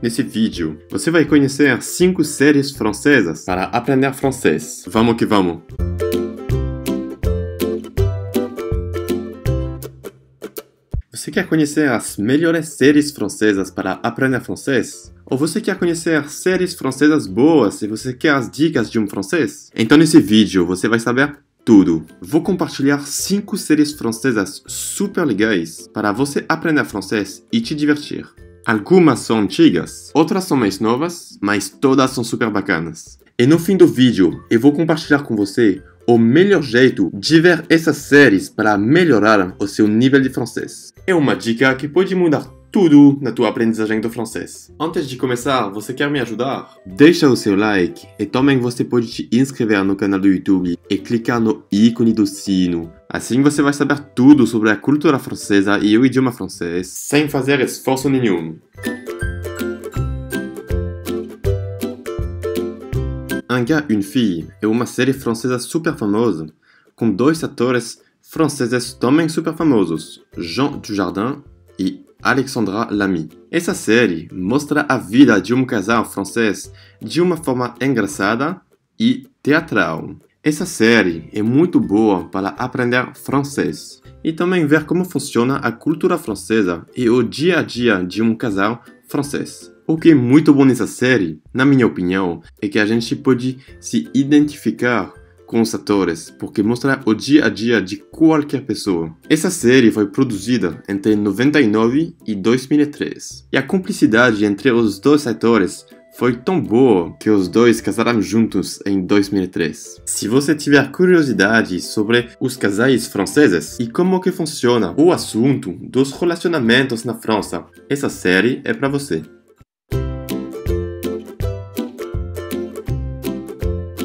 Nesse vídeo, você vai conhecer 5 séries francesas para aprender francês. Vamos que vamos! Você quer conhecer as melhores séries francesas para aprender francês? Ou você quer conhecer séries francesas boas e você quer as dicas de um francês? Então nesse vídeo você vai saber tudo. Vou compartilhar 5 séries francesas super legais para você aprender francês e te divertir. Algumas são antigas, outras são mais novas, mas todas são super bacanas. E no fim do vídeo eu vou compartilhar com você o melhor jeito de ver essas séries para melhorar o seu nível de francês. É uma dica que pode mudar tudo na tua aprendizagem do francês. Antes de começar, você quer me ajudar? Deixa o seu like e também você pode te inscrever no canal do YouTube e clicar no ícone do sino. Assim você vai saber tudo sobre a cultura francesa e o idioma francês sem fazer esforço nenhum. Un gars une fille é uma série francesa super famosa, com 2 atores franceses também super famosos, Jean Dujardin e Alexandra Lamy. Essa série mostra a vida de um casal francês de uma forma engraçada e teatral. Essa série é muito boa para aprender francês e também ver como funciona a cultura francesa e o dia a dia de um casal francês. O que é muito bom nessa série, na minha opinião, é que a gente pode se identificar com os atores, porque mostra o dia a dia de qualquer pessoa. Essa série foi produzida entre 1999 e 2003, e a cumplicidade entre os 2 atores foi tão boa que os 2 casaram juntos em 2003. Se você tiver curiosidade sobre os casais franceses e como que funciona o assunto dos relacionamentos na França, essa série é para você.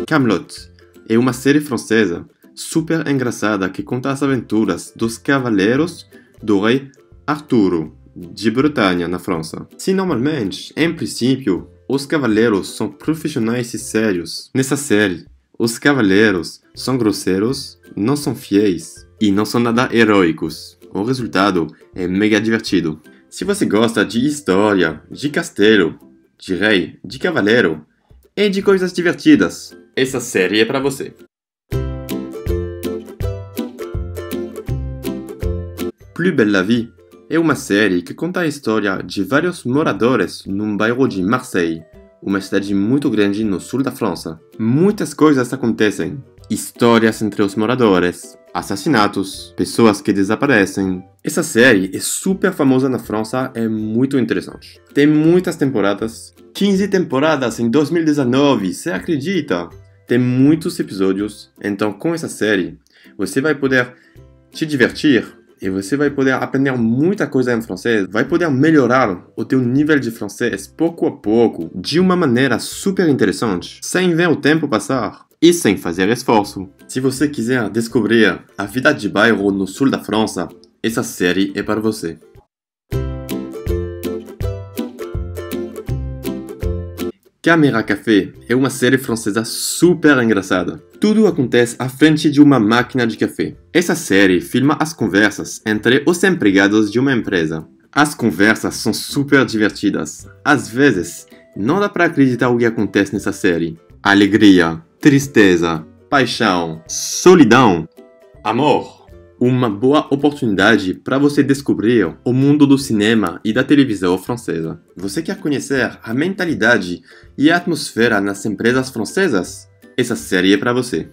Camelot é uma série francesa super engraçada que conta as aventuras dos cavaleiros do rei Arturo de Bretanha, na França. Se normalmente, em princípio, os cavaleiros são profissionais e sérios, nessa série, os cavaleiros são grosseiros, não são fiéis e não são nada heróicos. O resultado é mega divertido. Se você gosta de história, de castelo, de rei, de cavaleiro e de coisas divertidas, essa série é para você. Plus Belle la Vie é uma série que conta a história de vários moradores num bairro de Marseille, uma cidade muito grande no sul da França. Muitas coisas acontecem. Histórias entre os moradores, assassinatos, pessoas que desaparecem. Essa série é super famosa na França, é muito interessante. Tem muitas temporadas, 15 temporadas em 2019, você acredita? Tem muitos episódios, então com essa série você vai poder te divertir e você vai poder aprender muita coisa em francês, vai poder melhorar o teu nível de francês pouco a pouco, de uma maneira super interessante, sem ver o tempo passar e sem fazer esforço. Se você quiser descobrir a vida de bairro no sul da França, essa série é para você. Camera Café é uma série francesa super engraçada. Tudo acontece à frente de uma máquina de café. Essa série filma as conversas entre os empregados de uma empresa. As conversas são super divertidas. Às vezes, não dá para acreditar o que acontece nessa série. Alegria, tristeza, paixão, solidão, amor. Uma boa oportunidade para você descobrir o mundo do cinema e da televisão francesa. Você quer conhecer a mentalidade e a atmosfera nas empresas francesas? Essa série é para você.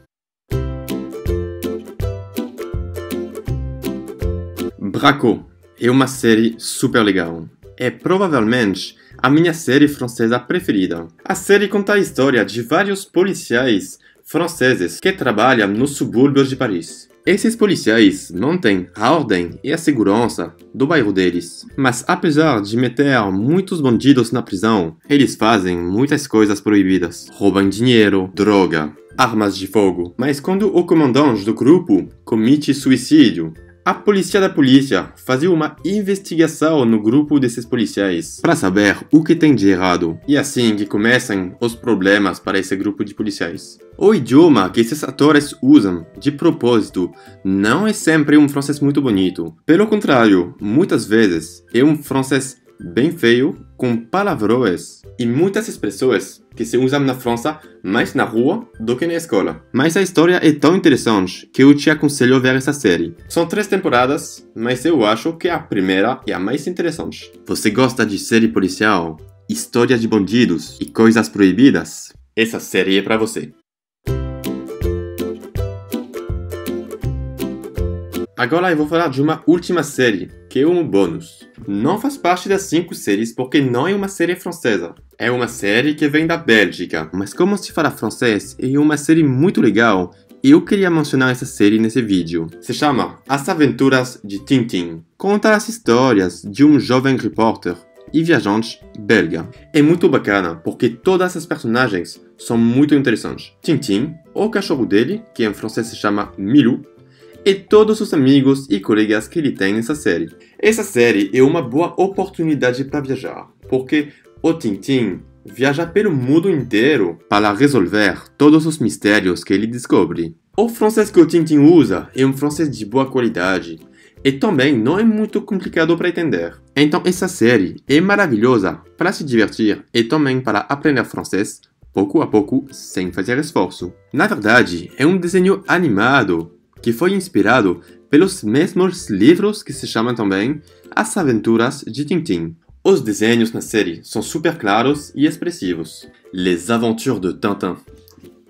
Bravo é uma série super legal. É provavelmente a minha série francesa preferida. A série conta a história de vários policiais franceses que trabalham nos subúrbios de Paris. Esses policiais mantêm a ordem e a segurança do bairro deles, mas apesar de meter muitos bandidos na prisão, eles fazem muitas coisas proibidas. Roubam dinheiro, droga, armas de fogo. Mas quando o comandante do grupo comete suicídio, a polícia da polícia fazia uma investigação no grupo desses policiais para saber o que tem de errado. E assim que começam os problemas para esse grupo de policiais. O idioma que esses atores usam, de propósito, não é sempre um francês muito bonito. Pelo contrário, muitas vezes é um francês bem feio, com palavrões e muitas expressões que se usam na França mais na rua do que na escola. Mas a história é tão interessante que eu te aconselho a ver essa série. São 3 temporadas, mas eu acho que a primeira é a mais interessante. Você gosta de série policial, história de bandidos e coisas proibidas? Essa série é pra você. Agora eu vou falar de uma última série, que é um bônus. Não faz parte das 5 séries porque não é uma série francesa. É uma série que vem da Bélgica, mas como se fala francês, é uma série muito legal e eu queria mencionar essa série nesse vídeo. Se chama As Aventuras de Tintin. Conta as histórias de um jovem repórter e viajante belga. É muito bacana porque todas as personagens são muito interessantes. Tintin, o cachorro dele, que em francês se chama Milou, e todos os amigos e colegas que ele tem nessa série. Essa série é uma boa oportunidade para viajar, porque o Tintin viaja pelo mundo inteiro para resolver todos os mistérios que ele descobre. O francês que o Tintin usa é um francês de boa qualidade, e também não é muito complicado para entender. Então essa série é maravilhosa para se divertir e também para aprender francês pouco a pouco, sem fazer esforço. Na verdade, é um desenho animado, que foi inspirado pelos mesmos livros que se chamam também As Aventuras de Tintin. Os desenhos na série são super claros e expressivos. Les aventures de Tintin.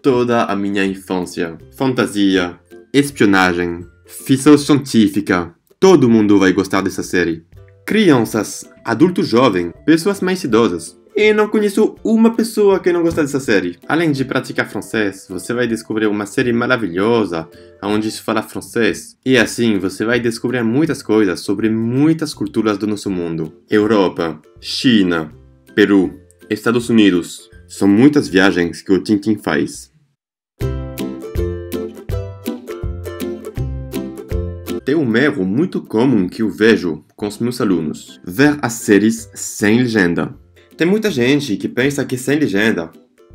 Toda a minha infância. Fantasia, espionagem, ficção científica. Todo mundo vai gostar dessa série. Crianças, adultos jovens, pessoas mais idosas. E não conheço uma pessoa que não gosta dessa série. Além de praticar francês, você vai descobrir uma série maravilhosa onde se fala francês. E assim, você vai descobrir muitas coisas sobre muitas culturas do nosso mundo. Europa, China, Peru, Estados Unidos. São muitas viagens que o Tintin faz. Tem um erro muito comum que eu vejo com os meus alunos. Ver as séries sem legenda. Tem muita gente que pensa que sem legenda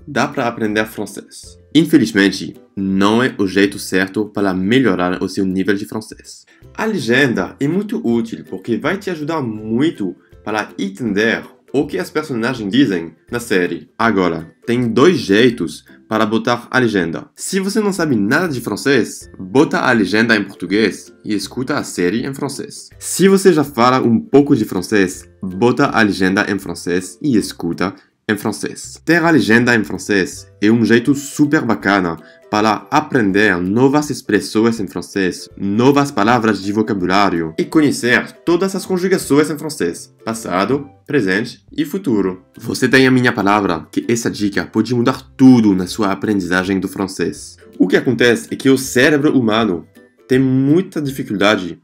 dá para aprender francês. Infelizmente, não é o jeito certo para melhorar o seu nível de francês. A legenda é muito útil porque vai te ajudar muito para entender o que as personagens dizem na série. Agora, tem 2 jeitos para botar a legenda. Se você não sabe nada de francês, bota a legenda em português e escuta a série em francês. Se você já fala um pouco de francês, bota a legenda em francês e escuta em francês. Ter a legenda em francês é um jeito super bacana para aprender novas expressões em francês, novas palavras de vocabulário e conhecer todas as conjugações em francês, passado, presente e futuro. Você tem a minha palavra que essa dica pode mudar tudo na sua aprendizagem do francês. O que acontece é que o cérebro humano tem muita dificuldade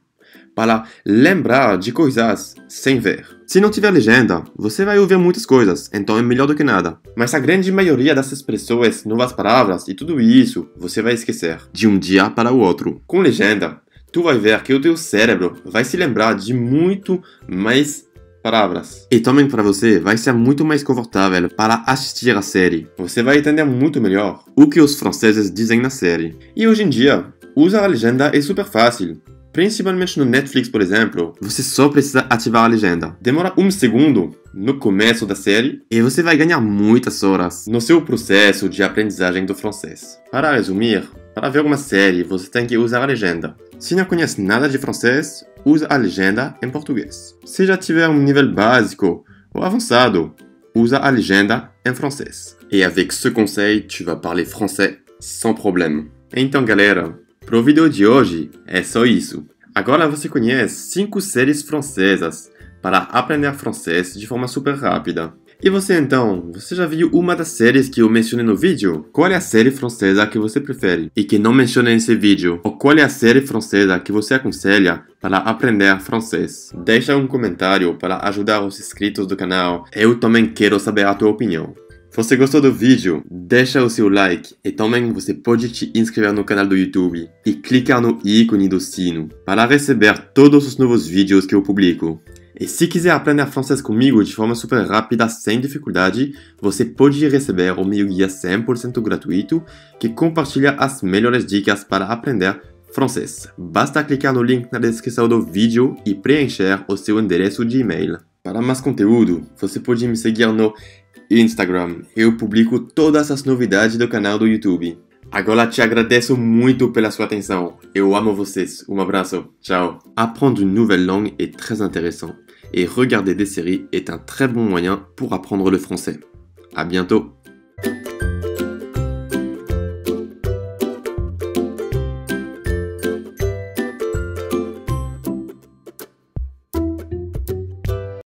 para lembrar de coisas sem ver. Se não tiver legenda, você vai ouvir muitas coisas, então é melhor do que nada. Mas a grande maioria das expressões, novas palavras e tudo isso, você vai esquecer de um dia para o outro. Com legenda, tu vai ver que o teu cérebro vai se lembrar de muito mais palavras. E também para você vai ser muito mais confortável para assistir a série. Você vai entender muito melhor o que os franceses dizem na série. E hoje em dia, usar a legenda é super fácil. Principalmente no Netflix, por exemplo, você só precisa ativar a legenda. Demora 1 segundo no começo da série e você vai ganhar muitas horas no seu processo de aprendizagem do francês. Para resumir, para ver uma série, você tem que usar a legenda. Se não conhece nada de francês, usa a legenda em português. Se já tiver um nível básico ou avançado, usa a legenda em francês. E avec ce conseil, tu vas parler français sans problème. Então, galera, pro vídeo de hoje é só isso. Agora você conhece 5 séries francesas para aprender francês de forma super rápida. E você então, você já viu uma das séries que eu mencionei no vídeo? Qual é a série francesa que você prefere e que não mencionei nesse vídeo? Ou qual é a série francesa que você aconselha para aprender francês? Deixa um comentário para ajudar os inscritos do canal. Eu também quero saber a tua opinião. Se você gostou do vídeo, deixa o seu like e também você pode te inscrever no canal do YouTube e clicar no ícone do sino para receber todos os novos vídeos que eu publico. E se quiser aprender francês comigo de forma super rápida, sem dificuldade, você pode receber o meu guia 100% gratuito que compartilha as melhores dicas para aprender francês. Basta clicar no link na descrição do vídeo e preencher o seu endereço de e-mail. Para mais conteúdo, você pode me seguir no Instagram. Eu publico todas as novidades do canal do YouTube. Agora te agradeço muito pela sua atenção. Eu amo vocês. Um abraço. Tchau. Apprendre une nouvelle langue est très intéressant. Et regarder des séries est un très bon moyen pour apprendre le français. À bientôt.